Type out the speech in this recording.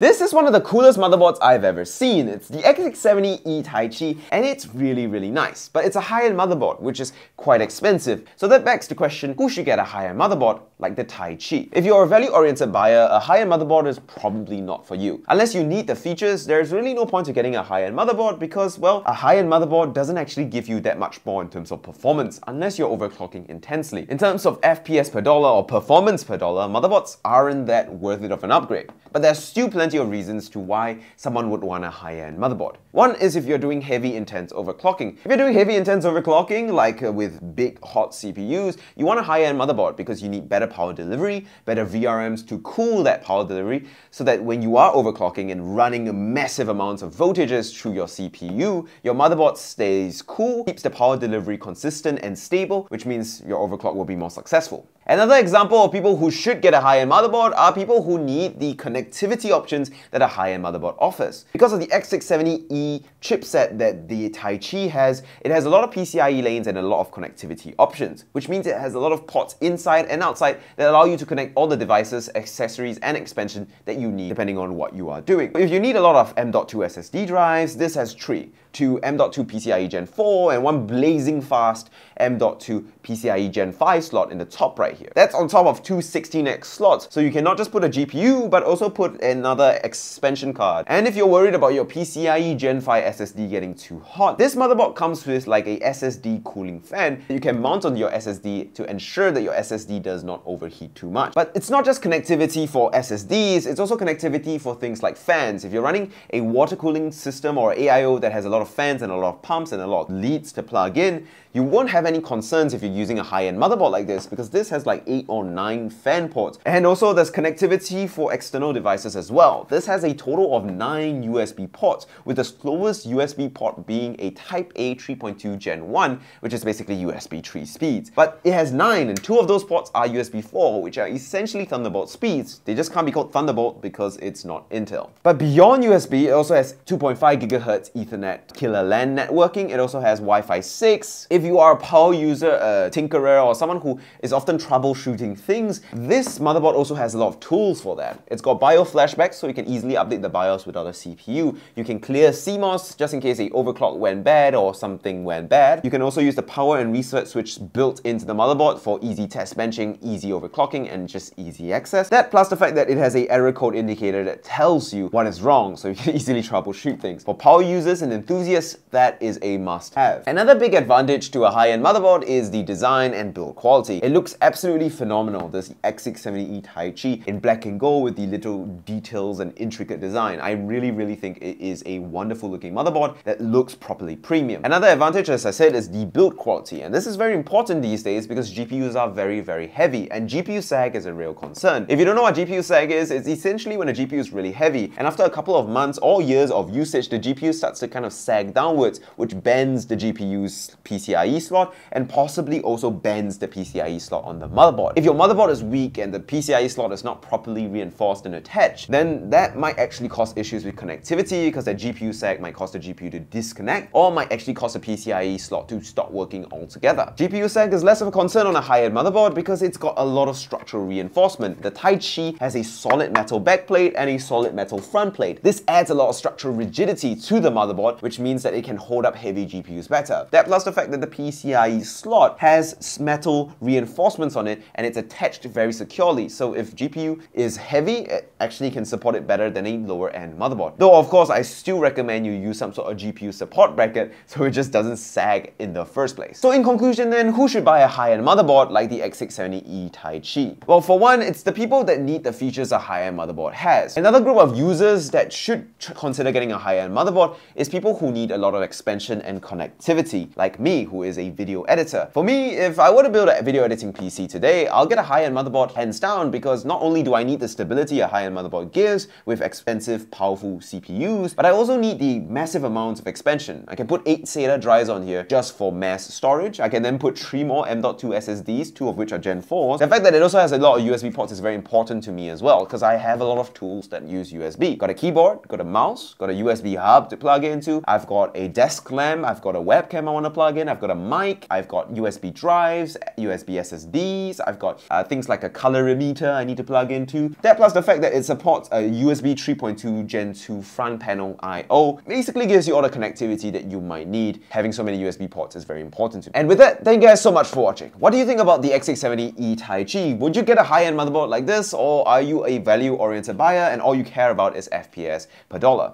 This is one of the coolest motherboards I've ever seen. It's the X670E Taichi, and it's really, really nice. But it's a high-end motherboard, which is quite expensive. So that begs the question, who should get a higher motherboard like the Taichi? If you're a value-oriented buyer, a high-end motherboard is probably not for you. Unless you need the features, there's really no point to getting a high-end motherboard because, well, a high-end motherboard doesn't actually give you that much more in terms of performance, unless you're overclocking intensely. In terms of FPS per dollar or performance per dollar, motherboards aren't that worth it of an upgrade. But there's still plenty of reasons to why someone would want a high-end motherboard. One is if you're doing heavy intense overclocking. If you're doing heavy intense overclocking, like with big hot CPUs, you want a high-end motherboard because you need better power delivery, better VRMs to cool that power delivery so that when you are overclocking and running massive amounts of voltages through your CPU, your motherboard stays cool, keeps the power delivery consistent and stable, which means your overclock will be more successful. Another example of people who should get a high-end motherboard are people who need the connectivity options that a high-end motherboard offers. Because of the X670E chipset that the Taichi has, it has a lot of PCIe lanes and a lot of connectivity options, which means it has a lot of ports inside and outside that allow you to connect all the devices, accessories, and expansion that you need depending on what you are doing. If you need a lot of M.2 SSD drives, this has three. Two M.2 PCIe Gen 4 and one blazing fast M.2 PCIe Gen 5 slot in the top right here. That's on top of two 16X slots, so you can not just put a GPU but also put another expansion card. And if you're worried about your PCIe Gen 5 SSD getting too hot, this motherboard comes with like a SSD cooling fan that you can mount on your SSD to ensure that your SSD does not overheat too much. But it's not just connectivity for SSDs, it's also connectivity for things like fans. If you're running a water cooling system or AIO that has a lot of fans and a lot of pumps and a lot of leads to plug in, you won't have any concerns if you're using a high-end motherboard like this because this has like 8 or 9 fan ports. And also there's connectivity for external devices as well. This has a total of 9 USB ports, with the slowest USB port being a Type A 3.2 Gen 1, which is basically USB 3 speeds. But it has 9, and 2 of those ports are USB 4, which are essentially Thunderbolt speeds. They just can't be called Thunderbolt because it's not Intel. But beyond USB, it also has 2.5 GHz Ethernet Killer LAN networking. It also has Wi-Fi 6. If you are a power user, a tinkerer, or someone who is often troubleshooting things, this motherboard also has a lot of tools for that. It's got BIOS flashbacks, so you can easily update the BIOS without a CPU. You can clear CMOS just in case a overclock went bad or something went bad. You can also use the power and reset switch built into the motherboard for easy test benching, easy overclocking, and just easy access. That plus the fact that it has an error code indicator that tells you what is wrong, so you can easily troubleshoot things. For power users and enthusiasts, that is a must-have. Another big advantage to a high-end motherboard is the design and build quality. It looks absolutely phenomenal, this X670E Taichi in black and gold with the little details and intricate design. I really think it is a wonderful looking motherboard that looks properly premium. Another advantage, as I said, is the build quality, and this is very important these days because GPUs are very heavy, and GPU sag is a real concern. If you don't know what GPU sag is, it's essentially when a GPU is really heavy, and after a couple of months or years of usage, the GPU starts to kind of sag downwards, which bends the GPU's PCIe slot and possibly also bends the PCIe slot on the motherboard. If your motherboard is weak and the PCIe slot is not properly reinforced and attached, then that might actually cause issues with connectivity because the GPU sag might cause the GPU to disconnect or might actually cause the PCIe slot to stop working altogether. GPU sag is less of a concern on a high-end motherboard because it's got a lot of structural reinforcement. The Taichi has a solid metal backplate and a solid metal front plate. This adds a lot of structural rigidity to the motherboard, which means that it can hold up heavy GPUs better. That plus the fact that the PCIe slot has metal reinforcements on it and it's attached very securely. So if GPU is heavy, it actually can support it better than a lower end motherboard. Though of course, I still recommend you use some sort of GPU support bracket so it just doesn't sag in the first place. So in conclusion then, who should buy a high-end motherboard like the X670E Taichi? Well, for one, it's the people that need the features a high-end motherboard has. Another group of users that should consider getting a high-end motherboard is people who need a lot of expansion and connectivity, like me, who is a video editor. For me, if I were to build a video editing PC today, I'll get a high-end motherboard hands down because not only do I need the stability a high-end motherboard gives with expensive, powerful CPUs, but I also need the massive amounts of expansion. I can put 8 SATA drives on here just for mass storage. I can then put 3 more M.2 SSDs, 2 of which are Gen 4s. The fact that it also has a lot of USB ports is very important to me as well because I have a lot of tools that use USB. Got a keyboard, got a mouse, got a USB hub to plug into. I've got a desk lamp, I've got a webcam I want to plug in, I've got got a mic, I've got USB drives, USB SSDs, I've got things like a colorimeter I need to plug into. That plus the fact that it supports a USB 3.2 Gen 2 front panel I/O basically gives you all the connectivity that you might need. Having so many USB ports is very important to me. And with that, thank you guys so much for watching. What do you think about the X670E Taichi? Would you get a high-end motherboard like this, or are you a value-oriented buyer and all you care about is FPS per dollar?